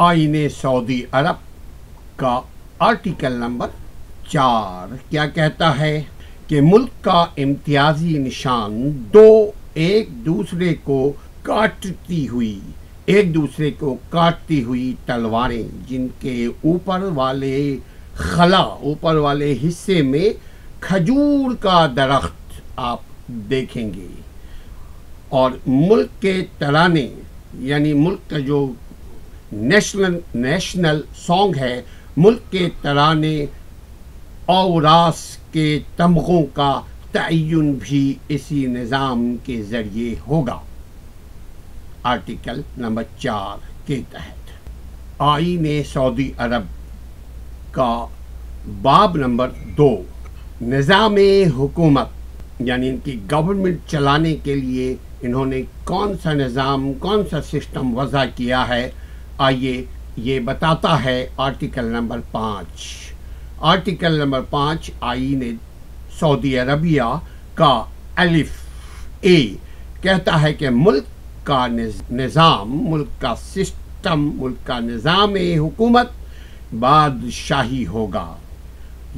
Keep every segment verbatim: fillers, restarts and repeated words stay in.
आईने सऊदी अरब का article number चार क्या कहता है कि मुल्क का इम्तियाजी निशान दो एक दूसरे को काटती हुई एक दूसरे को काटती हुई तलवारें जिनके ऊपर वाले खला ऊपर वाले हिस्से में खजूर का दरख्त आप देखेंगे और मुल्क के तराने यानी मुल्क का जो नेशनल नेशनल सॉन्ग है मुल्क के तराने औरास के तमगों का तयन भी इसी निज़ाम के ज़रिए होगा। आर्टिकल नंबर चार के तहत आईने सऊदी अरब का बाब नंबर दो निज़ामे हुकूमत यानी इनकी गवर्नमेंट चलाने के लिए इन्होंने कौन सा निज़ाम कौन सा सिस्टम वज़ा किया है आइए ये बताता है आर्टिकल नंबर पाँच। आर्टिकल नंबर पाँच आईने सऊदी अरबिया का अलिफ ए कहता है कि मुल्क का निज़ाम मुल्क का सिस्टम मुल्क का निज़ाम हुकूमत बादशाही होगा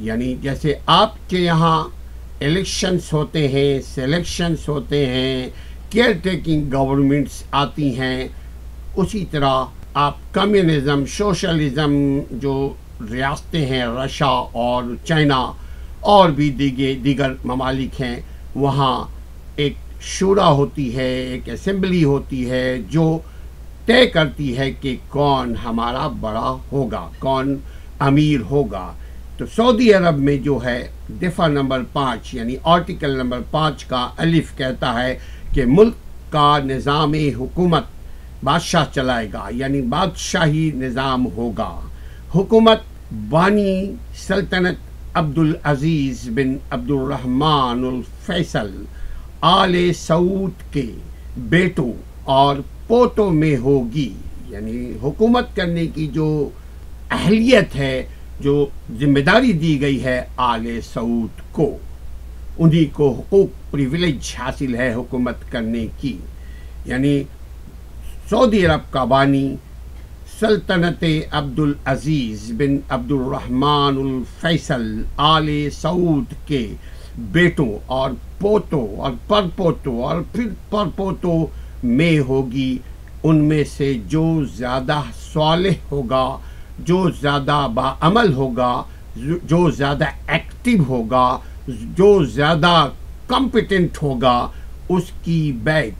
यानी जैसे आपके यहाँ इलेक्शंस होते हैं सेलेक्शंस होते हैं केयर टेकिंग गवर्नमेंट्स आती हैं उसी तरह आप कम्युनिज़म सोशलिज़म जो रियासतें हैं रशिया और चाइना और भी दीगे दीगर ममालिक हैं वहाँ एक शूरा होती है एक असेंबली होती है जो तय करती है कि कौन हमारा बड़ा होगा कौन अमीर होगा। तो सऊदी अरब में जो है दफ़ा नंबर पाँच यानी आर्टिकल नंबर पाँच का अलिफ कहता है कि मुल्क का निज़ाम हुकूमत बादशाह चलाएगा यानी बादशाही निज़ाम होगा। हुकूमत बानी सल्तनत अब्दुल अज़ीज़ बिन अब्दुलरहमान अल फैसल आले सऊद के बेटों और पोतों में होगी यानी हुकूमत करने की जो अहलियत है जो जिम्मेदारी दी गई है आले सऊद को उन्हीं को हुकूक प्रिविलेज हासिल है हुकूमत करने की यानी सऊदी अरब का बानी सल्तनत अब्दुल अज़ीज़ बिन अब्दुलरहमान अल फैसल आले सऊद के बेटों और पोतों और परपोतों और फिर परपोतों में होगी उनमें से जो ज़्यादा सालेह होगा जो ज़्यादा बाअमल होगा जो ज़्यादा एक्टिव होगा जो ज़्यादा कॉम्पिटेंट होगा उसकी बैग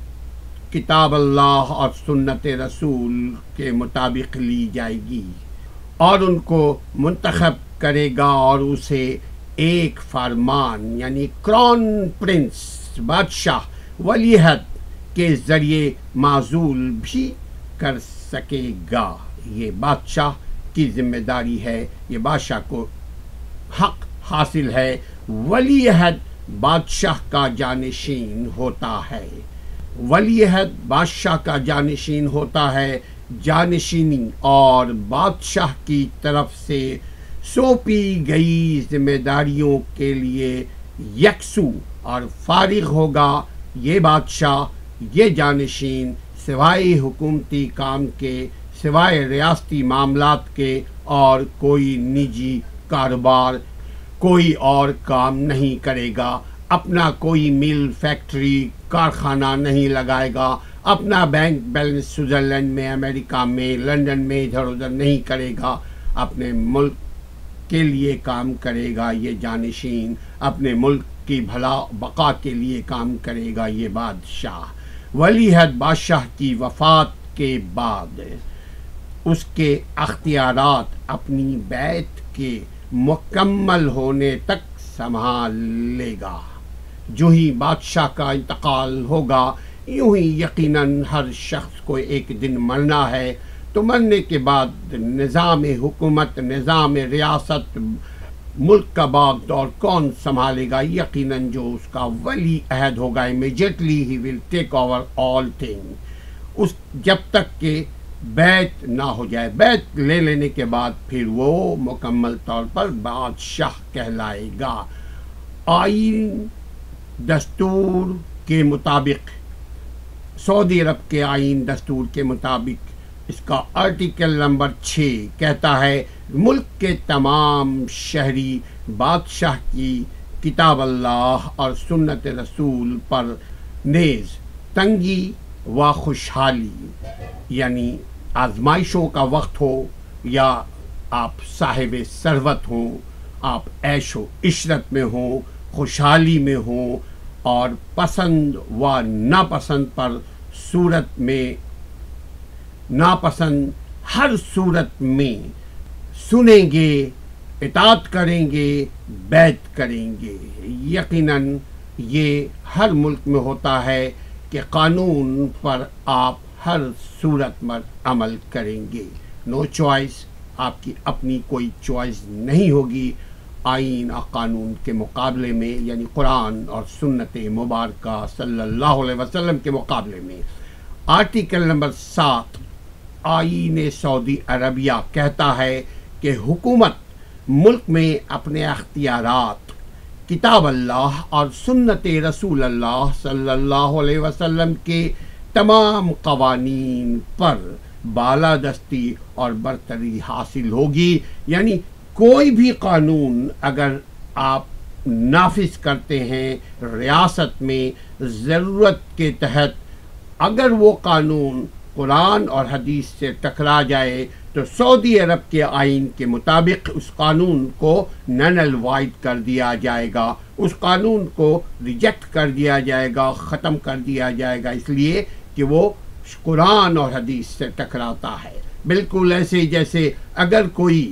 किताब अल्लाह और सुन्नत रसूल के मुताबिक ली जाएगी और उनको मुंतखब करेगा और उसे एक फरमान यानी क्राउन प्रिंस बादशाह वलीहद के ज़रिए माजूल भी कर सकेगा। ये बादशाह की जिम्मेदारी है ये बादशाह को हक हासिल है वलीहद बादशाह का जानशीन होता है वलीहद बादशाह का जानशीन होता है। जानशीनी और बादशाह की तरफ से सौंपी गई जिम्मेदारियों के लिए यकसू और फारिग होगा ये बादशाह ये जानशीन सिवाय हुकूमती काम के सिवाय रियासती मामलात के और कोई निजी कारोबार कोई और काम नहीं करेगा अपना कोई मिल फैक्ट्री कारखाना नहीं लगाएगा अपना बैंक बैलेंस स्विट्ज़रलैंड में अमेरिका में लंदन में इधर उधर नहीं करेगा अपने मुल्क के लिए काम करेगा ये जानशीन अपने मुल्क की भला बका के लिए काम करेगा ये बादशाह। वलीहद बादशाह की वफ़ात के बाद उसके अख्तियारात अपनी बैत के मुकम्मल होने तक संभाल लेगा। जो ही बादशाह का इंतकाल होगा यूं ही यकीनन हर शख्स को एक दिन मरना है तो मरने के बाद निज़ाम हुकूमत निज़ाम रियासत मुल्क का बागडोर कौन संभालेगा यकीनन जो उसका वली अहद होगा इमीडिएटली ही will take over all thing उस जब तक के बैत ना हो जाए बैत ले लेने के बाद फिर वो मुकम्मल तौर पर बादशाह कहलाएगा। आइन दस्तूर के मुताबिक सऊदी अरब के आइन दस्तूर के मुताबिक इसका आर्टिकल नंबर छः कहता है मुल्क के तमाम शहरी बादशाह की किताब अल्लाह और सुन्नत रसूल पर नेज़ तंगी व खुशहाली यानी आजमाइशों का वक्त हो या आप साहिब सरवत हों, आप ऐश व इशरत में हों, खुशहाली में हों और पसंद व नापसंद पर सूरत में नापसंद हर सूरत में सुनेंगे, इताअत करेंगे, बैत करेंगे। यकीनन ये हर मुल्क में होता है कि कानून पर आप हर सूरत में अमल करेंगे। नो चॉइस, आपकी अपनी कोई चॉइस नहीं होगी आइन और कानून के मुकाबले में, यानी कुरान और सुन्नत मुबारक सल्लल्लाहु अलैहि वसल्लम के मुकाबले में। आर्टिकल नंबर सात आइन सऊदी अरबिया कहता है कि हुकूमत मुल्क में अपने अख्तियारात किताब अल्लाह और सुन्नत रसूल अल्लाह सल्लल्लाहु अलैहि वसल्लम के तमाम कवानीन पर बालादस्ती और बरतरी हासिल होगी। यानी कोई भी कानून अगर आप नाफिज करते हैं रियासत में, ज़रूरत के तहत अगर वो कानून कुरान और हदीस से टकरा जाए तो सऊदी अरब के आइन के मुताबिक उस कानून को नल वाइड कर दिया जाएगा, उस कानून को रिजेक्ट कर दिया जाएगा, ख़त्म कर दिया जाएगा, इसलिए कि वो कुरान और हदीस से टकराता है। बिल्कुल ऐसे जैसे अगर कोई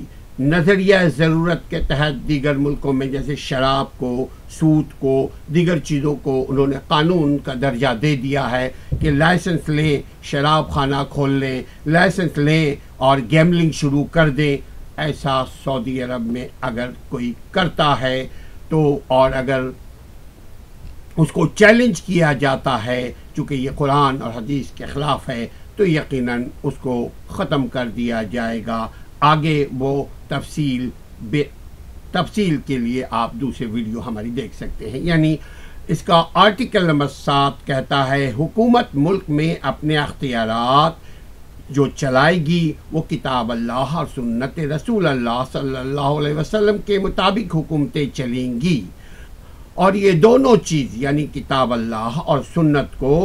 नज़रिया ज़रूरत के तहत दीगर मुल्कों में जैसे शराब को, सूद को, दीगर चीज़ों को उन्होंने कानून का दर्जा दे दिया है कि लाइसेंस लें, शराब खाना खोल लें, लाइसेंस लें और गैम्बलिंग शुरू कर दें। ऐसा सऊदी अरब में अगर कोई करता है तो और अगर उसको चैलेंज किया जाता है चूँकि ये कुरान और हदीस के ख़िलाफ़ है तो यकीनन उसको ख़त्म कर दिया जाएगा। आगे वो तफसील बे तफसील के लिए आप दूसरे वीडियो हमारी देख सकते हैं। यानी इसका आर्टिकल नंबर सात कहता है हुकूमत मुल्क में अपने अख्तियारात जो चलाएगी वो किताब अल्लाह और सुन्नत रसूल अल्लाह सल्लल्लाहु अलैहि वसल्लम के मुताबिक हुकूमतें चलेंगी और ये दोनों चीज़ यानी किताब अल्लाह और सुन्नत को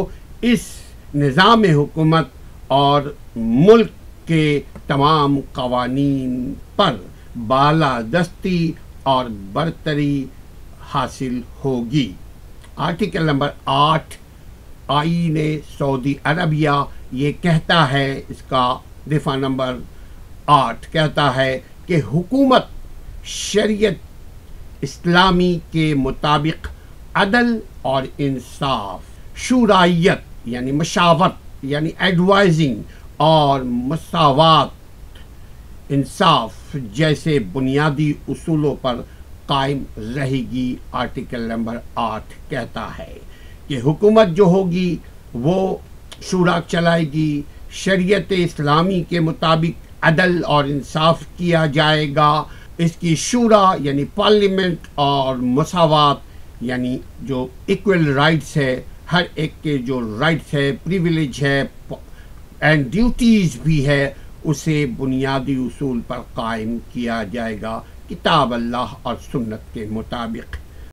इस निज़ाम हुकूमत और मुल्क के तमाम कवानीन पर बालादस्ती और बरतरी हासिल होगी। आर्टिकल नंबर आठ आईन सऊदी अरबिया ये कहता है, इसका दिफा नंबर आठ कहता है कि हुकूमत शरीयत इस्लामी के मुताबिक अदल और इंसाफ, शुरायत यानी मशावरत यानी एडवाइजिंग और मसावात, इंसाफ जैसे बुनियादी उसूलों पर कायम रहेगी। आर्टिकल नंबर आठ कहता है कि हुकूमत जो होगी वो शूरा चलाएगी, शरीयत इस्लामी के मुताबिक अदल और इंसाफ किया जाएगा, इसकी शूरा यानी पार्लियामेंट और मसावात यानी जो इक्वल राइट्स है, हर एक के जो राइट्स है, प्रिविलेज है एंड ड्यूटीज़ भी है, उसे बुनियादी उसूल पर कायम किया जाएगा किताब अल्लाह और सुन्नत के मुताबिक।